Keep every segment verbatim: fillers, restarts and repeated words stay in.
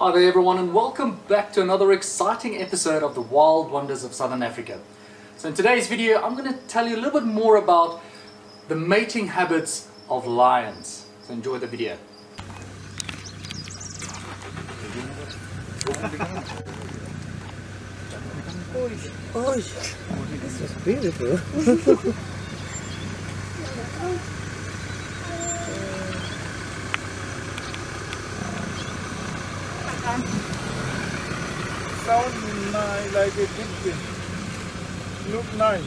Hi there everyone, and welcome back to another exciting episode of the Wild Wonders of Southern Africa. So in today's video I'm going to tell you a little bit more about the mating habits of lions. So enjoy the video. Oh, this is beautiful. Sound nice, like a big thing. Look nice.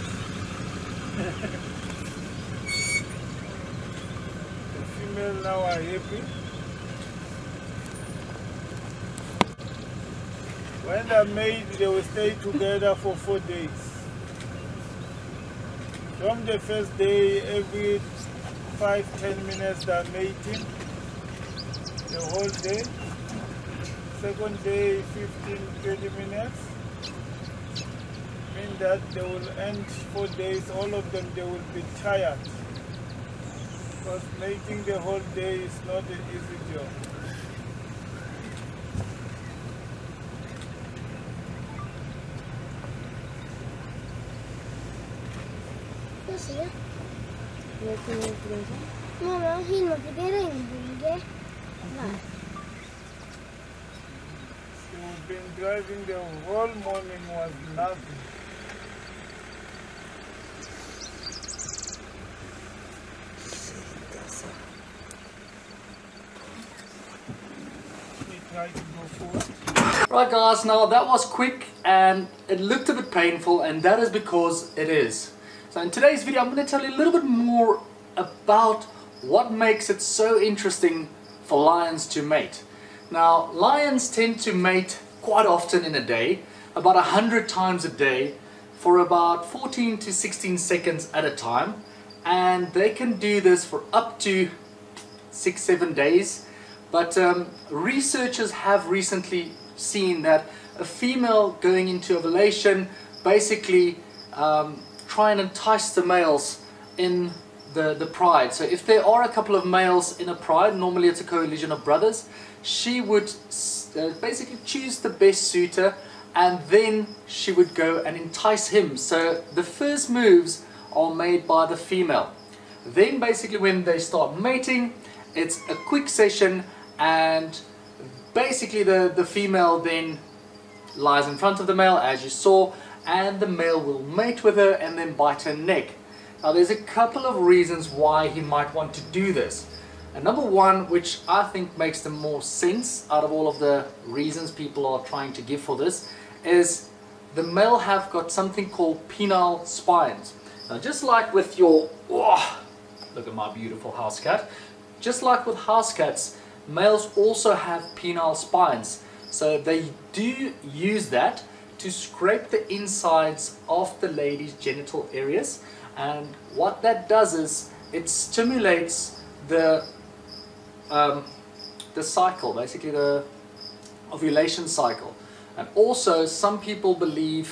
The female now are happy. When they're made, they will stay together for four days. From the first day, every five, ten minutes they're mating. The whole day. Second day, fifteen, twenty minutes. Mean that they will end four days, all of them, they will be tired. Because mating the whole day is not an easy job. What's here? No, no, he's not getting no. We've been driving the whole morning, was nothing. Right guys, now that was quick and it looked a bit painful, and that is because it is. So in today's video I'm going to tell you a little bit more about what makes it so interesting for lions to mate. Now, lions tend to mate quite often in a day, about one hundred times a day, for about fourteen to sixteen seconds at a time, and they can do this for up to six to seven days. But um, researchers have recently seen that a female going into ovulation basically um, try and entice the males in The, the pride. So if there are a couple of males in a pride, normally it's a coalition of brothers, she would uh, basically choose the best suitor, and then she would go and entice him. So the first moves are made by the female. Then basically when they start mating, it's a quick session, and basically the, the female then lies in front of the male, as you saw, and the male will mate with her and then bite her neck. Now there's a couple of reasons why he might want to do this. And number one, which I think makes the more sense out of all of the reasons people are trying to give for this, is the male have got something called penile spines. Now just like with your, oh, look at my beautiful house cat. Just like with house cats, males also have penile spines. So they do use that to scrape the insides of the lady's genital areas. And what that does is it stimulates the um, the cycle, basically the ovulation cycle. And also some people believe,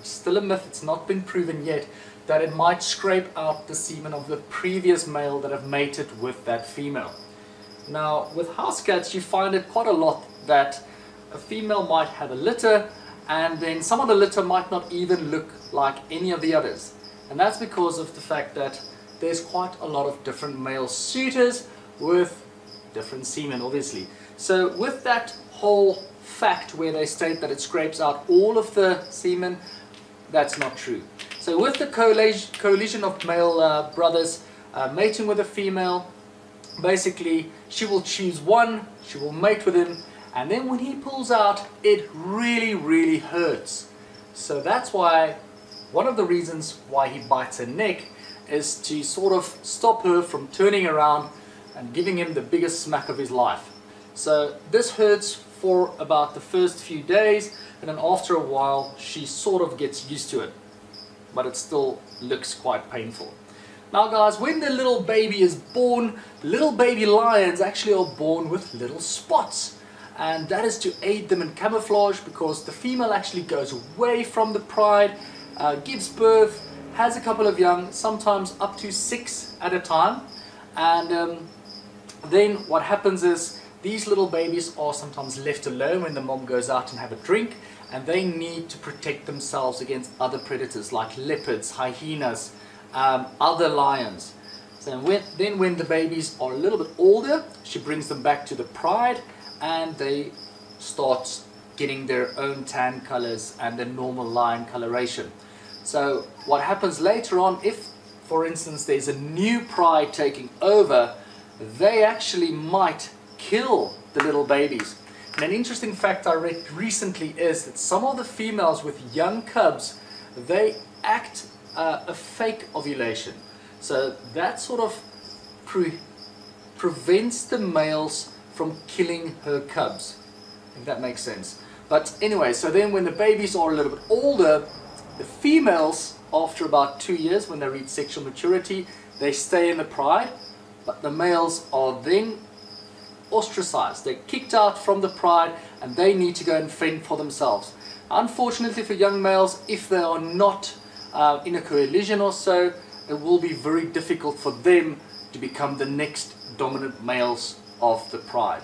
it's still a myth, it's not been proven yet, that it might scrape out the semen of the previous male that have mated with that female. Now with house cats you find it quite a lot that a female might have a litter, and then some of the litter might not even look like any of the others. And that's because of the fact that there's quite a lot of different male suitors with different semen, obviously. So with that whole fact where they state that it scrapes out all of the semen, that's not true. So with the coalition of male uh, brothers uh, mating with a female, basically she will choose one, she will mate with him, and then when he pulls out, it really, really hurts. So that's why one of the reasons why he bites her neck is to sort of stop her from turning around and giving him the biggest smack of his life. So this hurts for about the first few days, and then after a while she sort of gets used to it, but it still looks quite painful. Now guys, when the little baby is born, little baby lions actually are born with little spots. And that is to aid them in camouflage, because the female actually goes away from the pride, Uh, gives birth, has a couple of young, sometimes up to six at a time, and um, then what happens is These little babies are sometimes left alone when the mom goes out and have a drink, and they need to protect themselves against other predators like leopards, hyenas, um, other lions. So when, then when the babies are a little bit older, she brings them back to the pride and they start getting their own tan colors and their normal lion coloration. So what happens later on, if for instance there's a new pride taking over, they actually might kill the little babies. And an interesting fact I read recently is that some of the females with young cubs, they act uh, a fake ovulation. So that sort of pre prevents the males from killing her cubs, if that makes sense. But anyway, so then when the babies are a little bit older, the females, after about two years when they reach sexual maturity, they stay in the pride, but the males are then ostracized. They're kicked out from the pride and they need to go and fend for themselves. Unfortunately for young males, if they are not uh, in a coalition or so, it will be very difficult for them to become the next dominant males of the pride.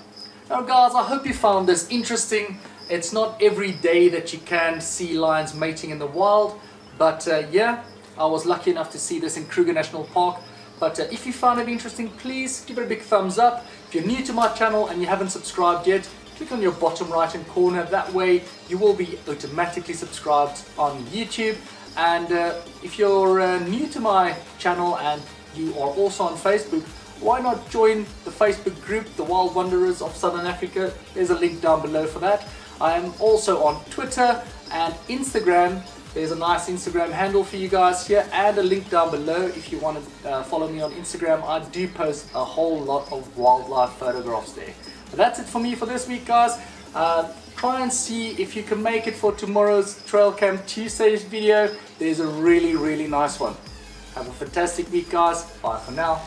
Now guys, I hope you found this interesting. It's not every day that you can see lions mating in the wild, but uh, yeah, I was lucky enough to see this in Kruger National Park. But uh, if you found it interesting, please give it a big thumbs up. If you're new to my channel and you haven't subscribed yet, click on your bottom right hand corner. That way you will be automatically subscribed on YouTube. And uh, if you're uh, new to my channel and you are also on Facebook, why not join the Facebook group, the Wild Wanderers of Southern Africa? There's a link down below for that. I am also on Twitter and Instagram. There's a nice Instagram handle for you guys here and a link down below if you want to uh, follow me on Instagram. I do post a whole lot of wildlife photographs there. But that's it for me for this week, guys. Uh, Try and see if you can make it for tomorrow's Trail Camp Tuesday's video. There's a really, really nice one. Have a fantastic week, guys. Bye for now.